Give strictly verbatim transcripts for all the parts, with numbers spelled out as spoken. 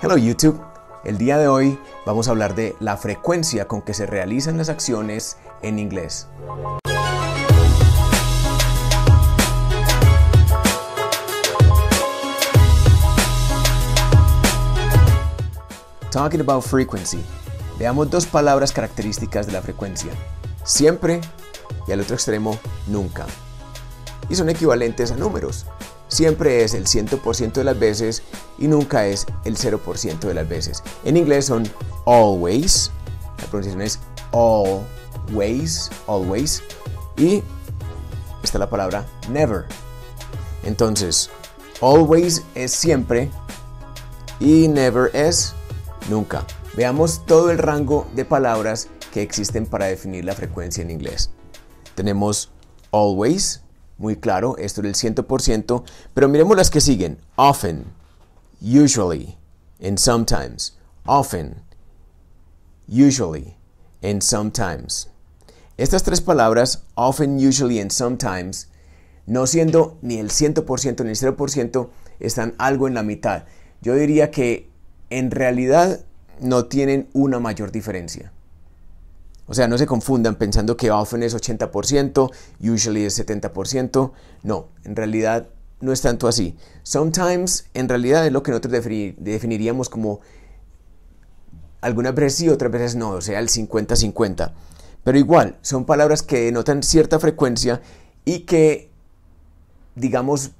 Hello YouTube, el día de hoy vamos a hablar de la frecuencia con que se realizan las acciones en inglés. Talking about frequency, veamos dos palabras características de la frecuencia, siempre y al otro extremo nunca, y son equivalentes a números. Siempre es el cien por ciento de las veces y nunca es el cero por ciento de las veces. En inglés son always, la pronunciación es always, always, y está la palabra never. Entonces, always es siempre y never es nunca. Veamos todo el rango de palabras que existen para definir la frecuencia en inglés. Tenemos always, muy claro, esto es el cien por ciento, pero miremos las que siguen. Often, usually, and sometimes. Often, usually, and sometimes. Estas tres palabras, often, usually, and sometimes, no siendo ni el cien por ciento ni el cero por ciento, están algo en la mitad. Yo diría que en realidad no tienen una mayor diferencia. O sea, no se confundan pensando que often es ochenta por ciento, usually es setenta por ciento. No, en realidad no es tanto así. Sometimes, en realidad, es lo que nosotros definir, definiríamos como algunas veces sí, otras veces no, o sea, el cincuenta cincuenta. Pero igual, son palabras que denotan cierta frecuencia y que, digamos,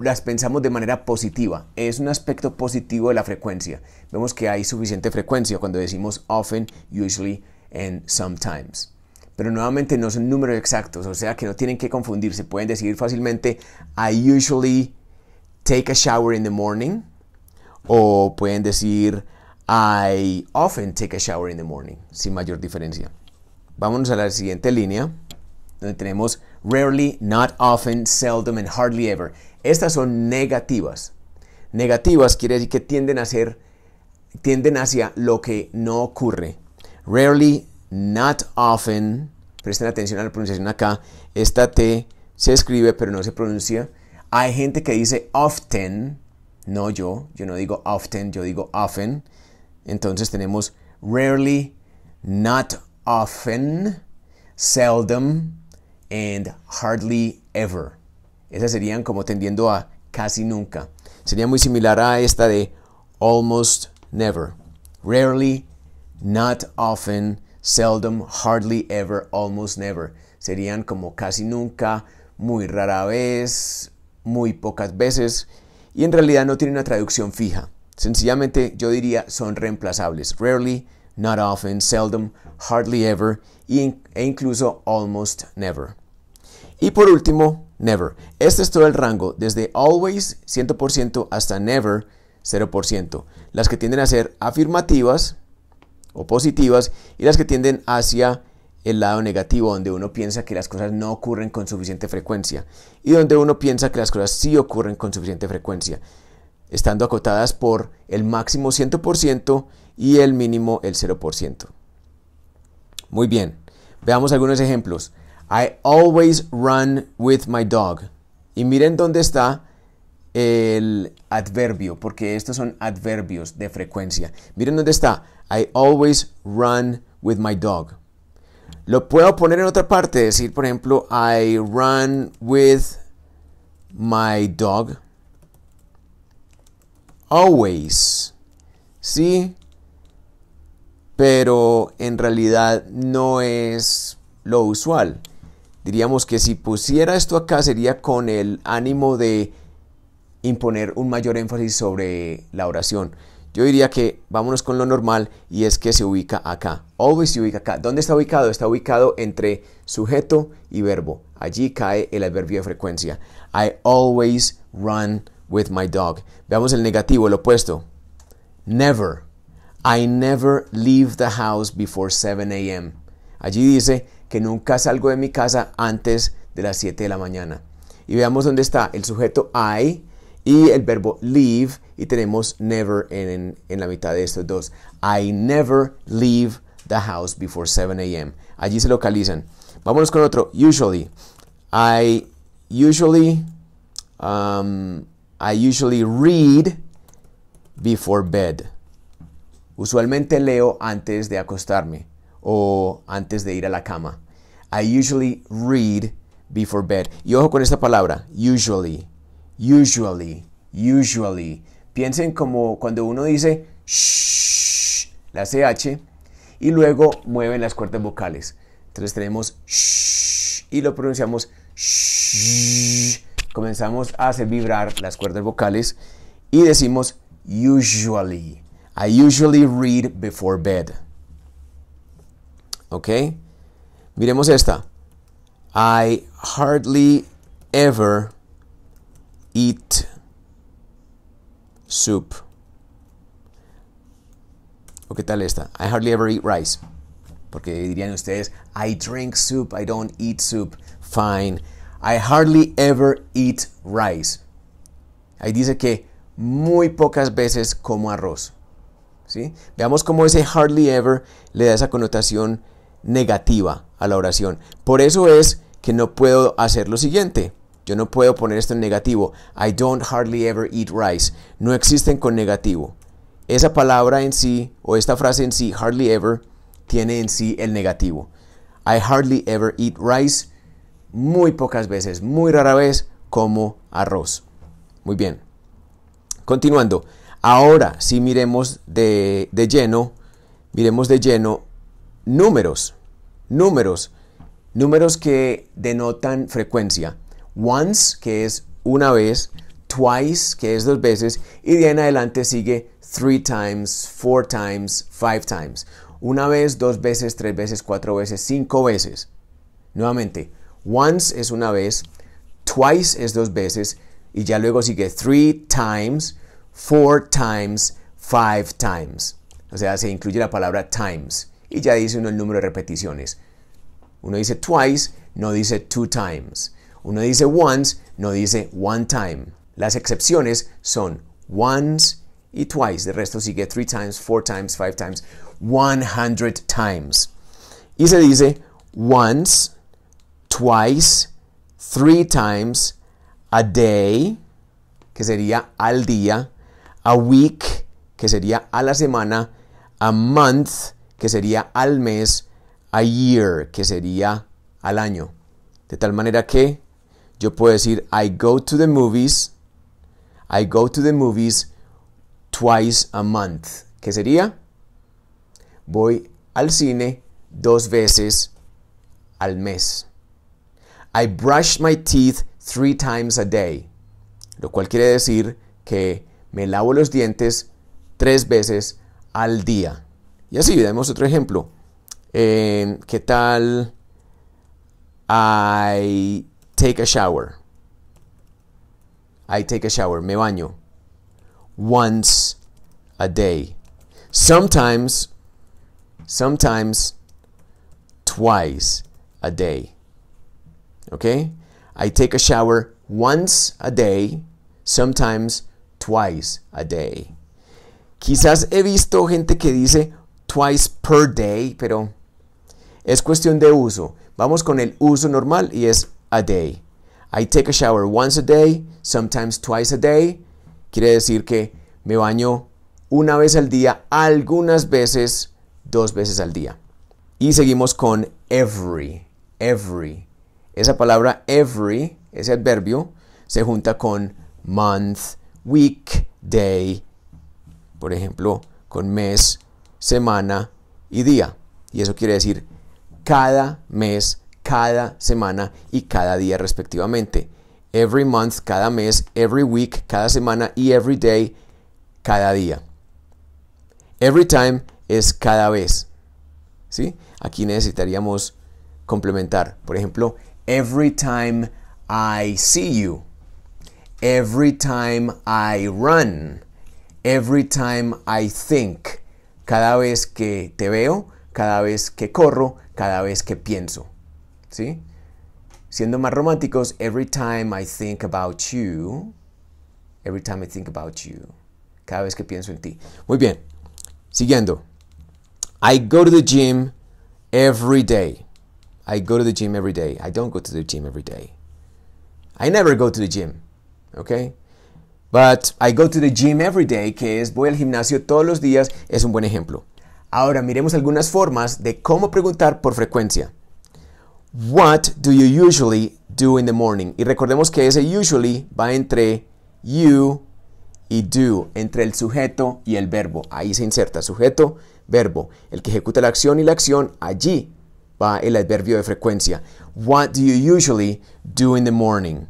las pensamos de manera positiva. Es un aspecto positivo de la frecuencia. Vemos que hay suficiente frecuencia cuando decimos often, usually, and sometimes. Pero nuevamente no son números exactos, o sea que no tienen que confundirse. Pueden decir fácilmente I usually take a shower in the morning, o pueden decir I often take a shower in the morning, sin mayor diferencia. Vámonos a la siguiente línea, donde tenemos rarely, not often, seldom and hardly ever. Estas son negativas. Negativas quiere decir que tienden a ser, tienden hacia lo que no ocurre. Rarely, not often, presten atención a la pronunciación acá, esta T se escribe pero no se pronuncia. Hay gente que dice often, no yo, yo no digo often, yo digo often. Entonces tenemos rarely, not often, seldom, and hardly ever. Esas serían como tendiendo a casi nunca. Sería muy similar a esta de almost never. Rarely, not often, seldom, hardly ever, almost never. Serían como casi nunca, muy rara vez, muy pocas veces. Y en realidad no tiene una traducción fija. Sencillamente yo diría son reemplazables. Rarely, not often, seldom, hardly ever e incluso almost never. Y por último, never. Este es todo el rango, desde always, cien por ciento, hasta never, cero por ciento. Las que tienden a ser afirmativas o positivas y las que tienden hacia el lado negativo, donde uno piensa que las cosas no ocurren con suficiente frecuencia y donde uno piensa que las cosas sí ocurren con suficiente frecuencia, estando acotadas por el máximo cien por ciento y el mínimo el cero por ciento. Muy bien, veamos algunos ejemplos. I always run with my dog. Y miren dónde está el adverbio, porque estos son adverbios de frecuencia. Miren dónde está. I always run with my dog. Lo puedo poner en otra parte, decir por ejemplo I run with my dog always. Sí, pero en realidad no es lo usual. Diríamos que si pusiera esto acá sería con el ánimo de imponer un mayor énfasis sobre la oración. Yo diría que vámonos con lo normal y es que se ubica acá. Always se ubica acá. ¿Dónde está ubicado? Está ubicado entre sujeto y verbo. Allí cae el adverbio de frecuencia. I always run with my dog. Veamos el negativo, el opuesto. Never. I never leave the house before seven a m Allí dice que nunca salgo de mi casa antes de las siete de la mañana. Y veamos dónde está el sujeto I y el verbo leave, y tenemos never en, en la mitad de estos dos. I never leave the house before seven a m Allí se localizan. Vámonos con otro. Usually. I usually, um, I usually read before bed. Usualmente leo antes de acostarme o antes de ir a la cama. I usually read before bed. Y ojo con esta palabra, usually, usually, usually. Piensen como cuando uno dice shh, la ch, y luego mueven las cuerdas vocales. Entonces tenemos shh y lo pronunciamos shh. Comenzamos a hacer vibrar las cuerdas vocales y decimos usually. I usually read before bed. ¿Ok? Miremos esta. I hardly ever eat soup. ¿O qué tal esta? I hardly ever eat rice. Porque dirían ustedes, I drink soup, I don't eat soup. Fine. I hardly ever eat rice. Ahí dice que muy pocas veces como arroz. ¿Sí? Veamos cómo ese hardly ever le da esa connotación negativa a la oración. Por eso es que no puedo hacer lo siguiente. Yo no puedo poner esto en negativo. I don't hardly ever eat rice. No existen con negativo. Esa palabra en sí, o esta frase en sí, hardly ever, tiene en sí el negativo. I hardly ever eat rice. Muy pocas veces, muy rara vez, como arroz. Muy bien. Continuando. Ahora, si miremos de, de lleno, miremos de lleno números, números, números que denotan frecuencia. Once, que es una vez, twice, que es dos veces, y de ahí en adelante sigue three times, four times, five times. Una vez, dos veces, tres veces, cuatro veces, cinco veces. Nuevamente, once es una vez, twice es dos veces, y ya luego sigue three times, four times, five times. O sea, se incluye la palabra times. Y ya dice uno el número de repeticiones. Uno dice twice, no dice two times. Uno dice once, no dice one time. Las excepciones son once y twice. El resto sigue three times, four times, five times, one hundred times. Y se dice once, twice, three times, a day, que sería al día. A week, que sería a la semana. A month, que sería al mes. A year, que sería al año. De tal manera que yo puedo decir, I go to the movies. I go to the movies twice a month. ¿Qué sería? Voy al cine dos veces al mes. I brush my teeth three times a day. Lo cual quiere decir que me lavo los dientes tres veces al día. Y así, damos otro ejemplo. Eh, ¿Qué tal? I take a shower. I take a shower. Me baño. Once a day. Sometimes, sometimes, twice a day. ¿Ok? I take a shower once a day. Sometimes, twice a day. Quizás he visto gente que dice twice per day, pero es cuestión de uso. Vamos con el uso normal y es a day. I take a shower once a day, sometimes twice a day. Quiere decir que me baño una vez al día, algunas veces dos veces al día. Y seguimos con every, every. Esa palabra every, ese adverbio, se junta con month, week, day, por ejemplo, con mes, semana y día. Y eso quiere decir cada mes, cada semana y cada día respectivamente. Every month, cada mes, every week, cada semana y every day, cada día. Every time es cada vez. ¿Sí? Aquí necesitaríamos complementar. Por ejemplo, every time I see you. Every time I run, every time I think, cada vez que te veo, cada vez que corro, cada vez que pienso, ¿sí? Siendo más románticos, every time I think about you, every time I think about you, cada vez que pienso en ti. Muy bien, siguiendo, I go to the gym every day, I go to the gym every day, I don't go to the gym every day, I never go to the gym. ¿Ok? But I go to the gym every day, que es voy al gimnasio todos los días, es un buen ejemplo. Ahora miremos algunas formas de cómo preguntar por frecuencia. What do you usually do in the morning? Y recordemos que ese usually va entre you y do, entre el sujeto y el verbo. Ahí se inserta sujeto, verbo. El que ejecuta la acción y la acción, allí va el adverbio de frecuencia. What do you usually do in the morning?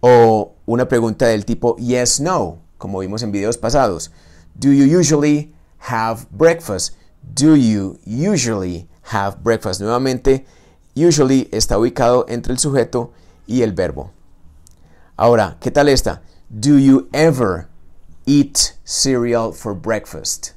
O una pregunta del tipo yes, no, como vimos en videos pasados. Do you usually have breakfast? Do you usually have breakfast? Nuevamente, usually está ubicado entre el sujeto y el verbo. Ahora, ¿qué tal esta? Do you ever eat cereal for breakfast?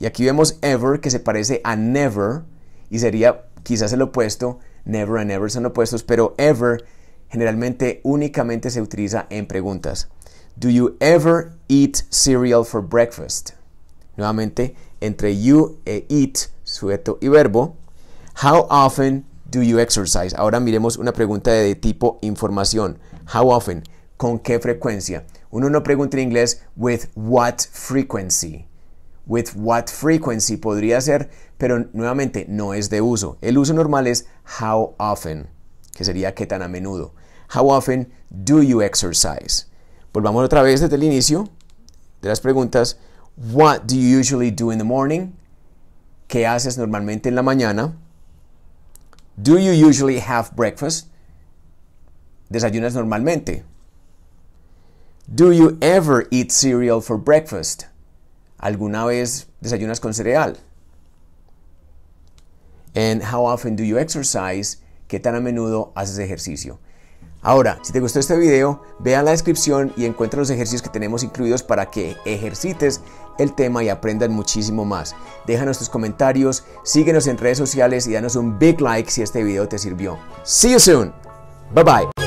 Y aquí vemos ever que se parece a never y sería quizás el opuesto. Never and ever son opuestos, pero ever generalmente únicamente se utiliza en preguntas. Do you ever eat cereal for breakfast? Nuevamente, entre you e eat, sujeto y verbo. How often do you exercise? Ahora miremos una pregunta de tipo información. How often, ¿con qué frecuencia? Uno no pregunta en inglés with what frequency. With what frequency podría ser, pero nuevamente no es de uso. El uso normal es how often, que sería qué tan a menudo. How often do you exercise? Volvamos otra vez desde el inicio de las preguntas. What do you usually do in the morning? ¿Qué haces normalmente en la mañana? Do you usually have breakfast? ¿Desayunas normalmente? Do you ever eat cereal for breakfast? ¿Alguna vez desayunas con cereal? And how often do you exercise? ¿Qué tan a menudo haces ejercicio? Ahora, si te gustó este video, ve a la descripción y encuentra los ejercicios que tenemos incluidos para que ejercites el tema y aprendas muchísimo más. Déjanos tus comentarios, síguenos en redes sociales y danos un big like si este video te sirvió. See you soon. Bye bye.